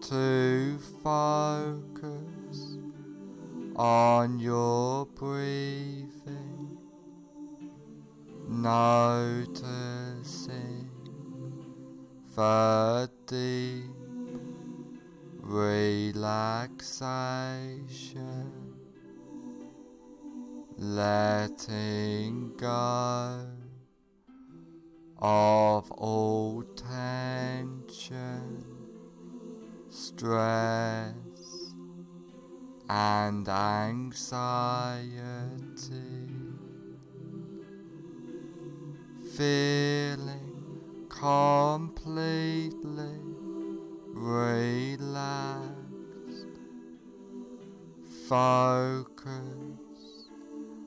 to focus on your breathing, noticing the deep relaxation, letting go of all tension, stress and anxiety, feeling completely relaxed. Focus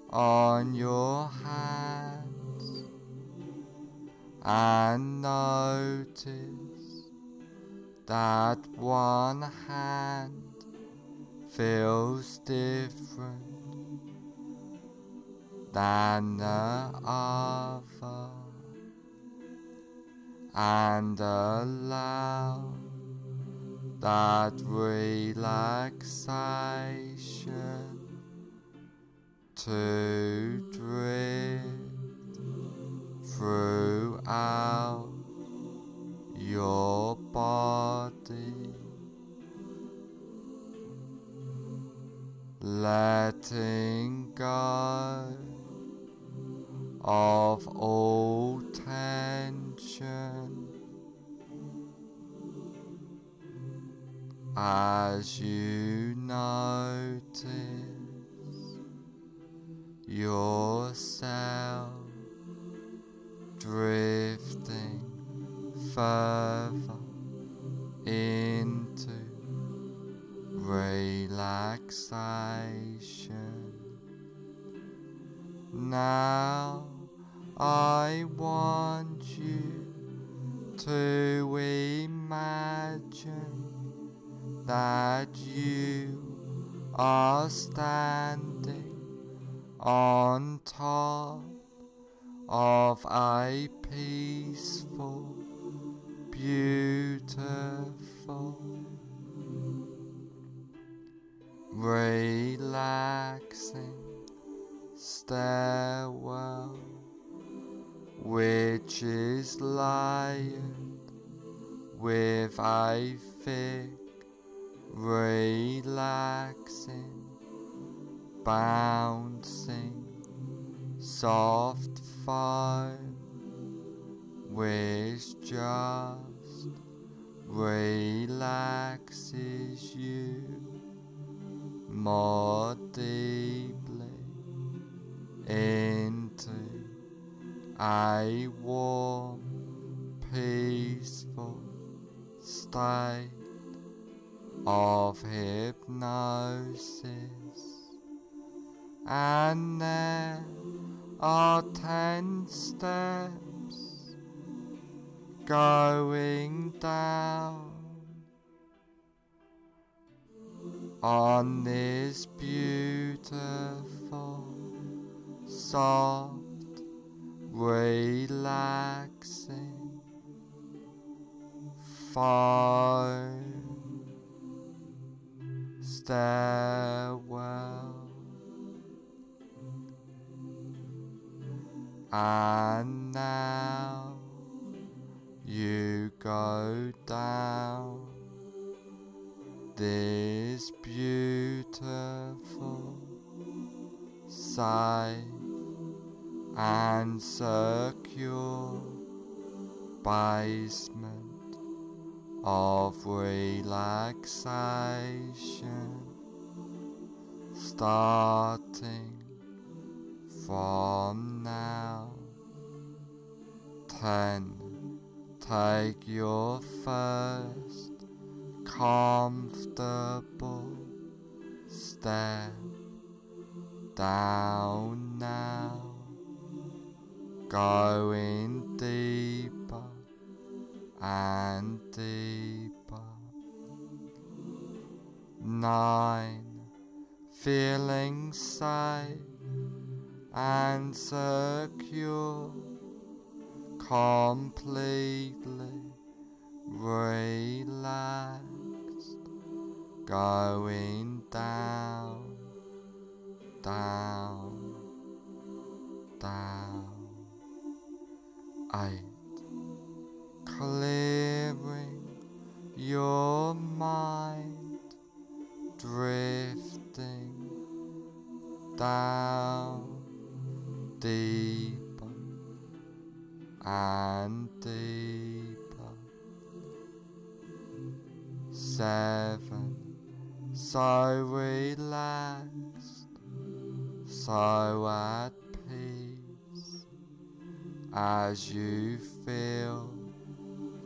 on your hands and notice that one hand feels different than the other, and allow that relaxation to drift throughout your body, letting go of all tension as you notice yourself drifting further into relaxation. Now I want you to imagine that you are standing on top of a peaceful, beautiful, relaxing stairwell, which is lined with a thick, relaxing, bouncing, soft foam, which just relaxes you more deeply into a warm, peaceful state of hypnosis. And there are 10 steps going down on this beautiful, soft, relaxing foam stairwell. And now you go down this beautiful, safe and secure basement of relaxation, starting from now. 10 Take your first comfortable step down now, going deeper and deeper. 9, feeling safe and secure, completely relaxed, going down, down, down. 8, clearing your mind, drifting down deeper and deeper. 7, so relaxed, so at peace, as you feel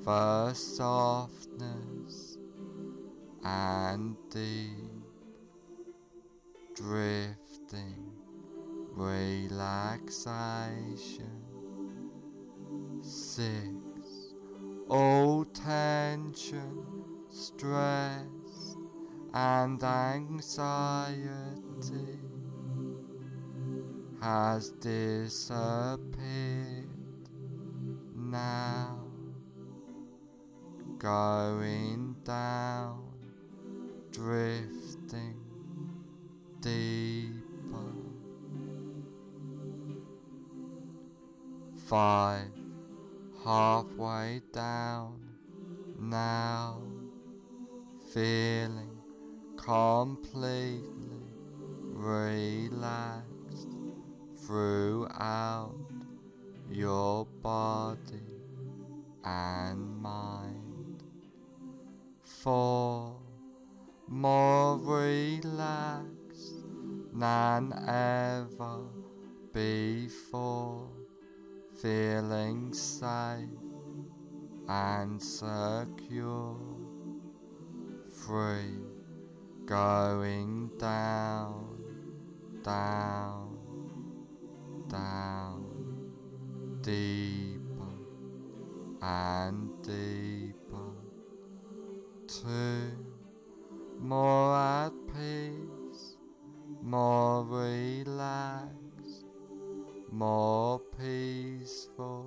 the softness and deep drifting relaxation. 6, all tension, stress and anxiety has disappeared now, going down, drifting deeper. 5, halfway down now, feeling completely relaxed throughout your body and mind. 4, more relaxed than ever before, feeling safe and secure. 3, going down, down, down, deeper and deeper. 2, more at peace, more relaxed, more peaceful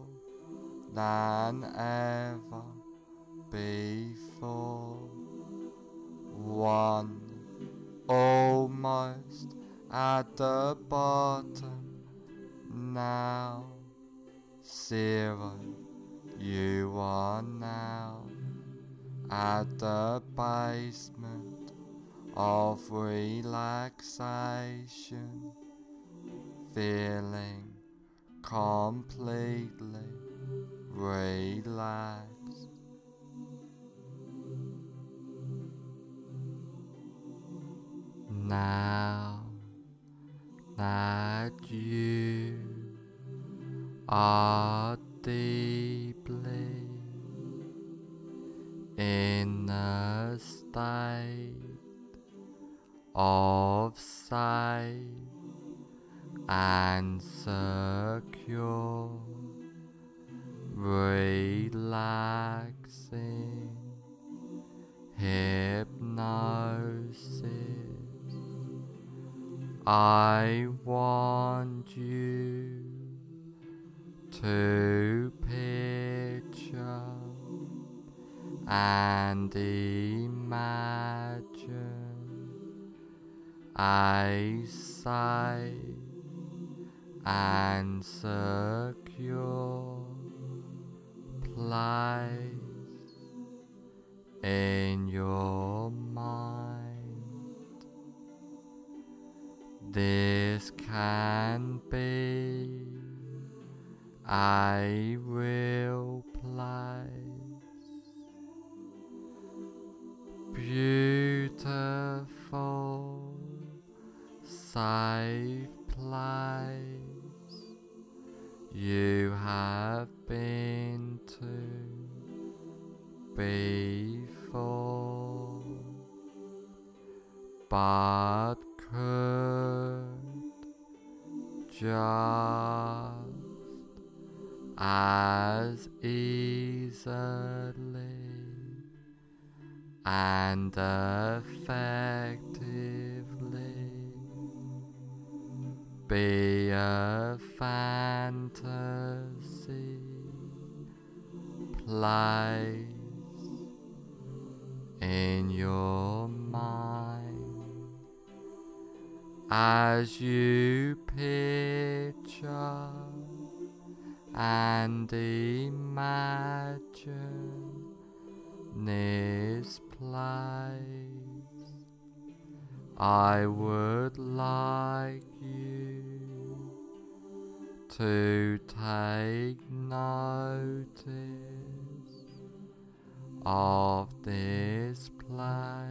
than ever before. 1, almost at the bottom now. 0, you are now at the basement of relaxation, feeling completely relaxed. Now that you are deeply in a state of safe and secure, relaxing hypnosis, I want you to picture and imagine a safe and secure place in your mind. This can be a real place, beautiful safe place you have been to faithful, but could just as easily and effectively be a fantasy place in your mind as you picture and imagine this place. I would like you to take notice of this place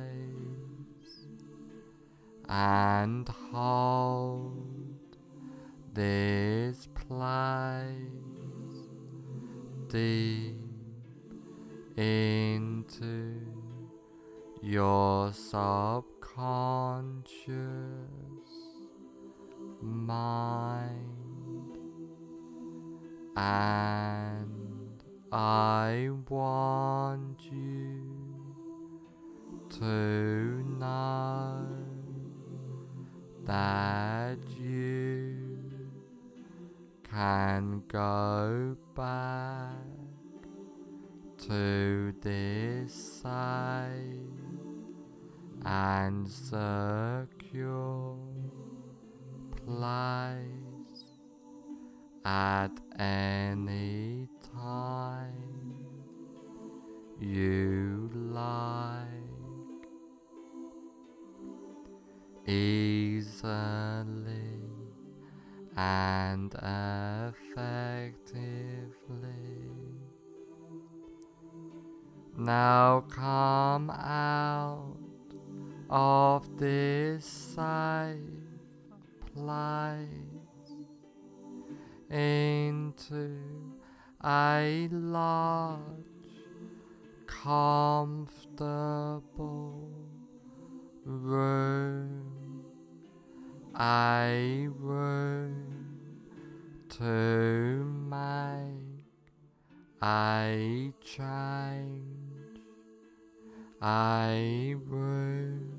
and hold this place deep into your subconscious mind, and I want you to know that you can go back to this side and secure place at any time you like, easily and effectively. Now come out of this safe place into a large, comfortable room, a room to make a change, a room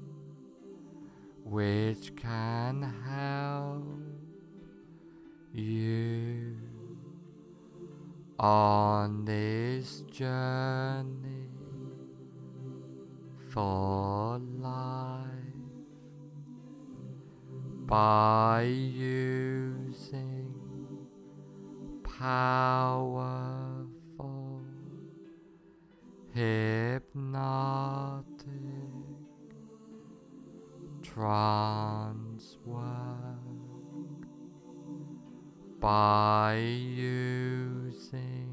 which can help you on this journey for life by using powerful hypnotic trance work, by using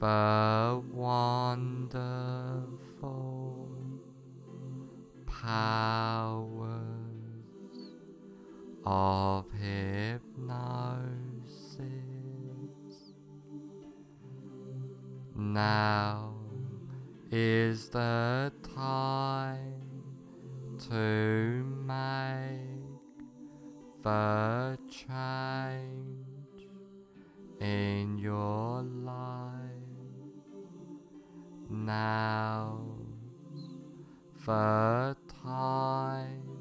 the wonderful powers of hypnosis. Now is the time to make the change in your life. Now's the time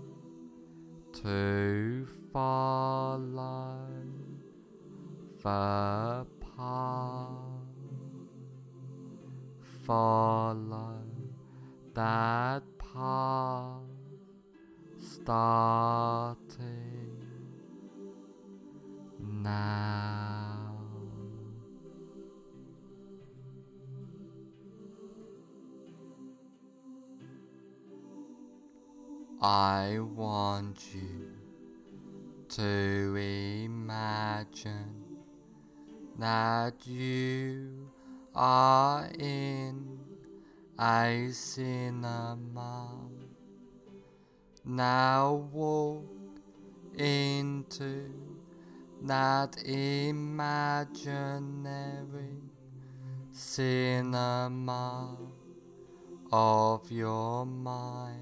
to follow the path. Follow that path, starting now. I want you to imagine that you are in a cinema. Now walk into that imaginary cinema of your mind.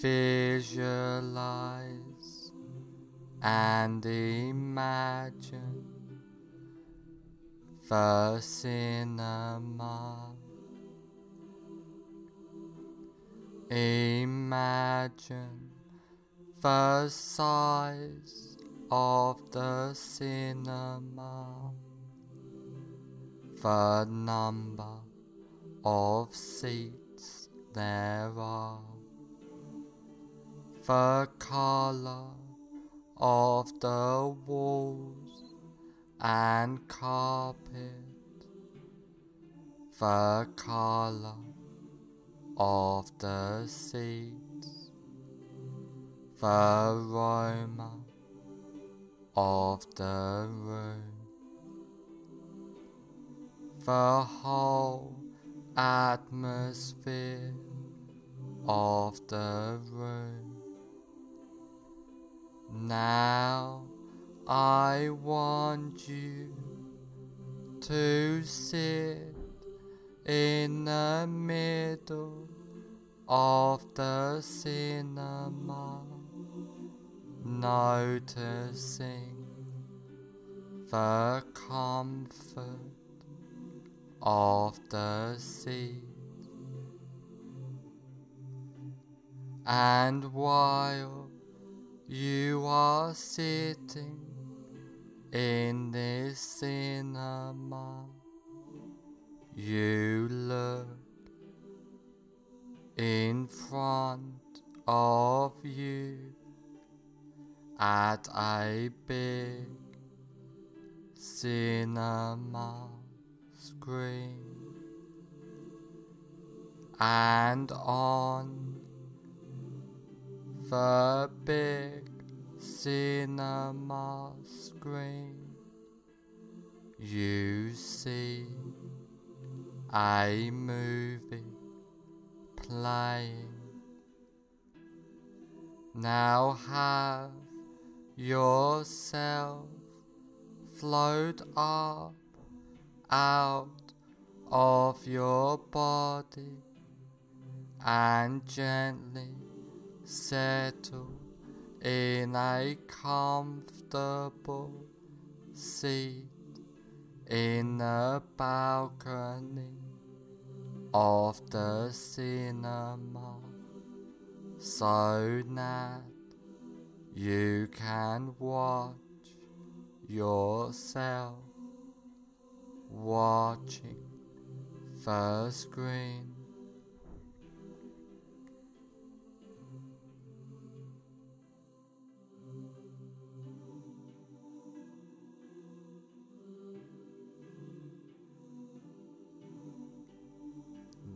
Visualize and imagine the cinema. Imagine the size of the cinema, the number of seats there are, the color of the walls and carpet, the color of the seats, the aroma of the room. The whole atmosphere of the room. Now I want you to sit in the middle of the cinema, noticing the comfort of the seat, and while you are sitting in this cinema, you look in front of you at a big cinema screen, and on the big cinema screen you see a movie playing. Now have yourself float up out of your body and gently settle in a comfortable seat in the balcony of the cinema, so that you can watch yourself watching the screen.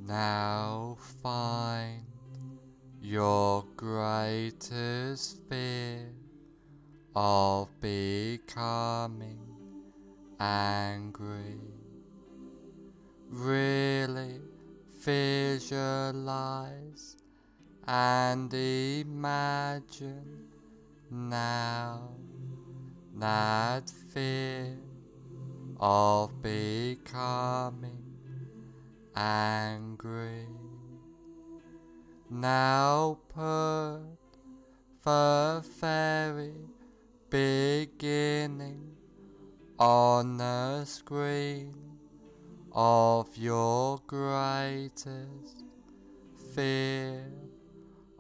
Now find your greatest fear of becoming angry. Really visualize and imagine now that fear of becoming angry. Now put the very beginning on the screen of your greatest fear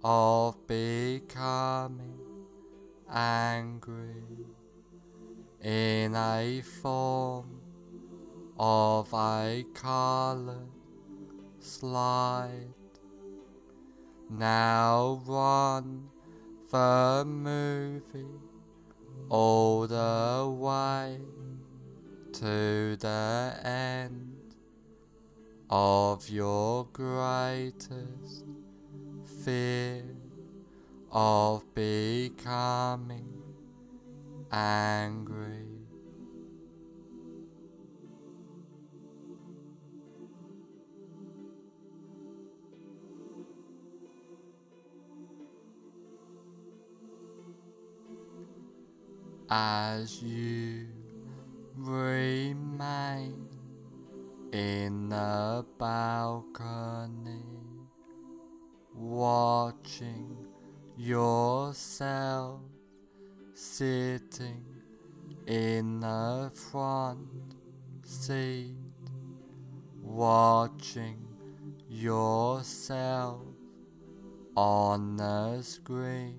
of becoming angry in a form of a colored slide. Now run the movie all the way to the end of your greatest fear of becoming angry. As you remain in the balcony, watching yourself sitting in the front seat, watching yourself on the screen.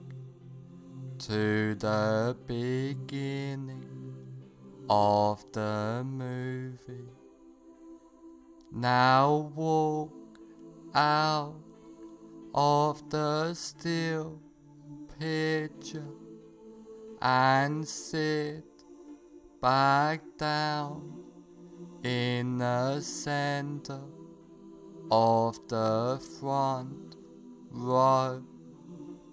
to the beginning of the movie. Now walk out of the still picture and sit back down in the center of the front row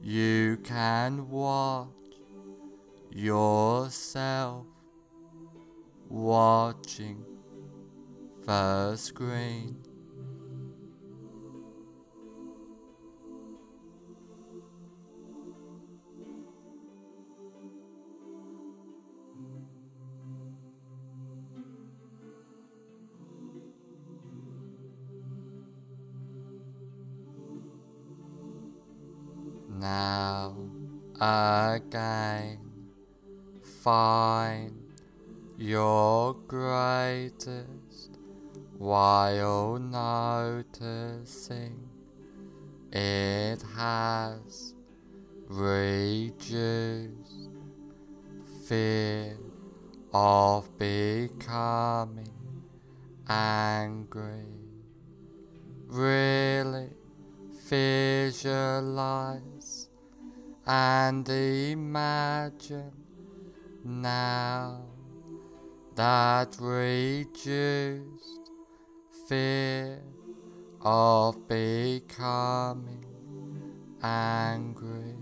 you can watch yourself watching the screen. Now again, find your greatest while noticing it has reduced fear of becoming angry. Really visualize and imagine now that reduced fear of becoming angry.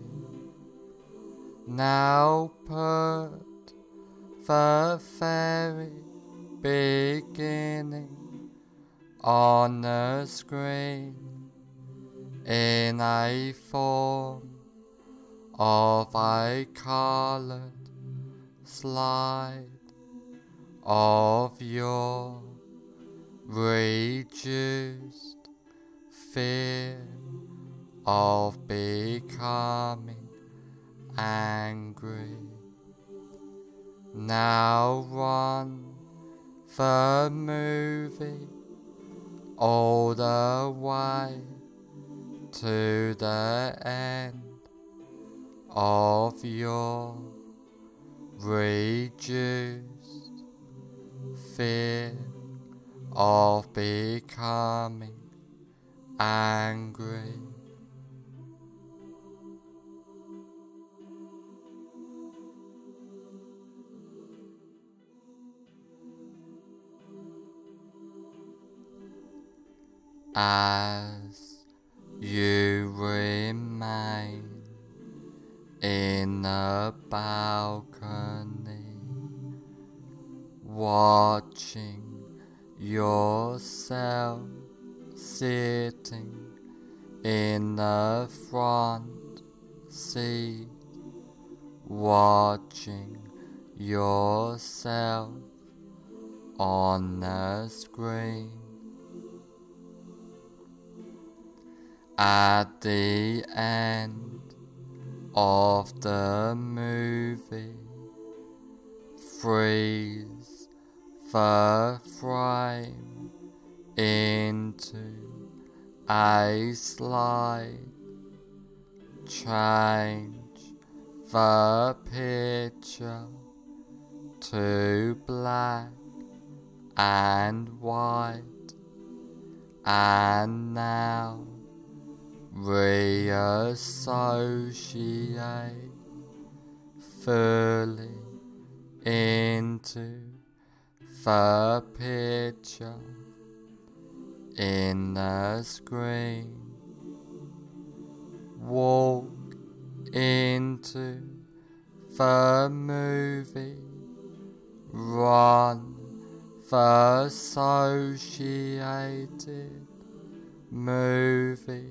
Now put the very beginning on the screen in a form of a colored slide of your greatest fear of becoming angry. Now run the movie all the way to the end of your reduced fear of becoming angry. As you remain in the balcony, watching yourself sitting in the front seat, watching yourself on the screen. At the end of the movie, freeze the frame into a slide, change the picture to black and white, and now reassociate fully into the picture in the screen. Walk into the movie, run the associated movie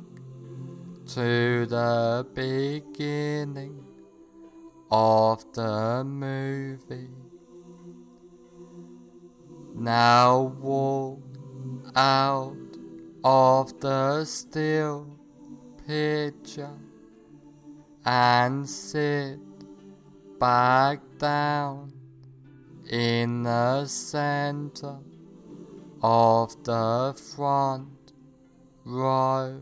to the beginning of the movie. Now walk out of the still picture and sit back down in the center of the front row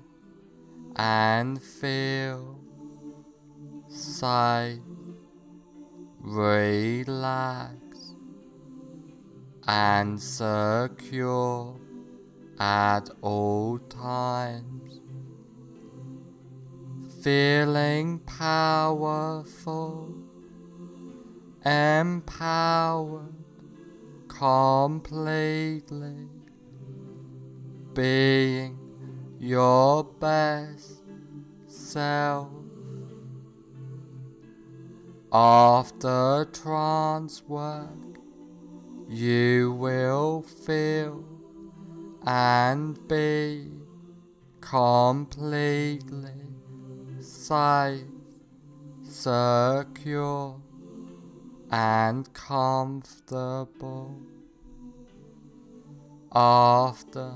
and feel safe, relaxed, and secure at all times, feeling powerful, empowered completely, being your best self. After trance work, you will feel and be completely safe, secure and comfortable. After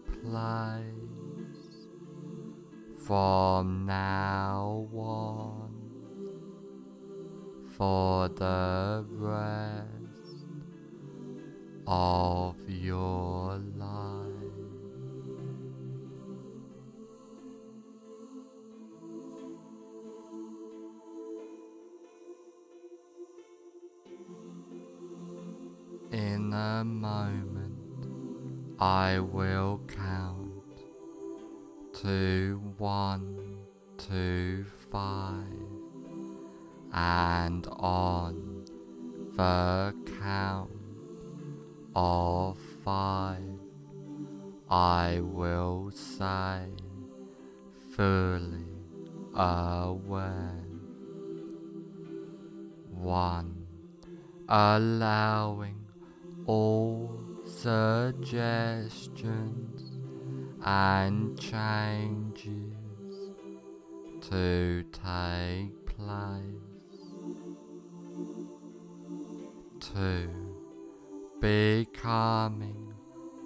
place from now on for the rest of your life. In a moment, I will count to 1 to 5, and on the count of 5, I will say, fully aware. 1. Allowing all suggestions and changes to take place. 2. Becoming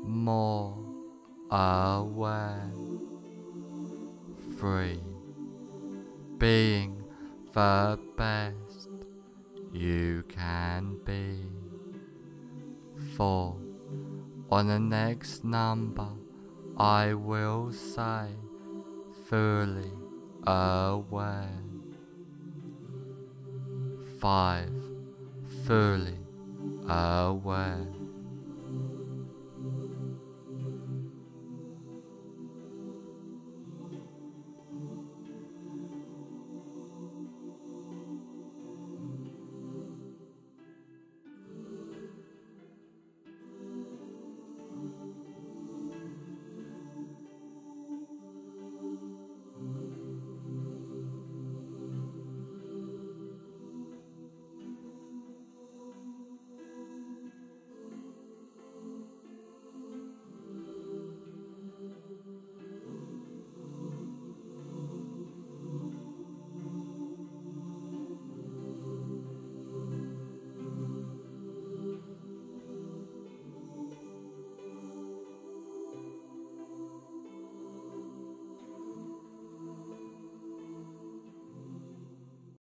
more aware. 3. Being the best you can be. 4. On the next number, I will say, fully aware. 5. Fully aware.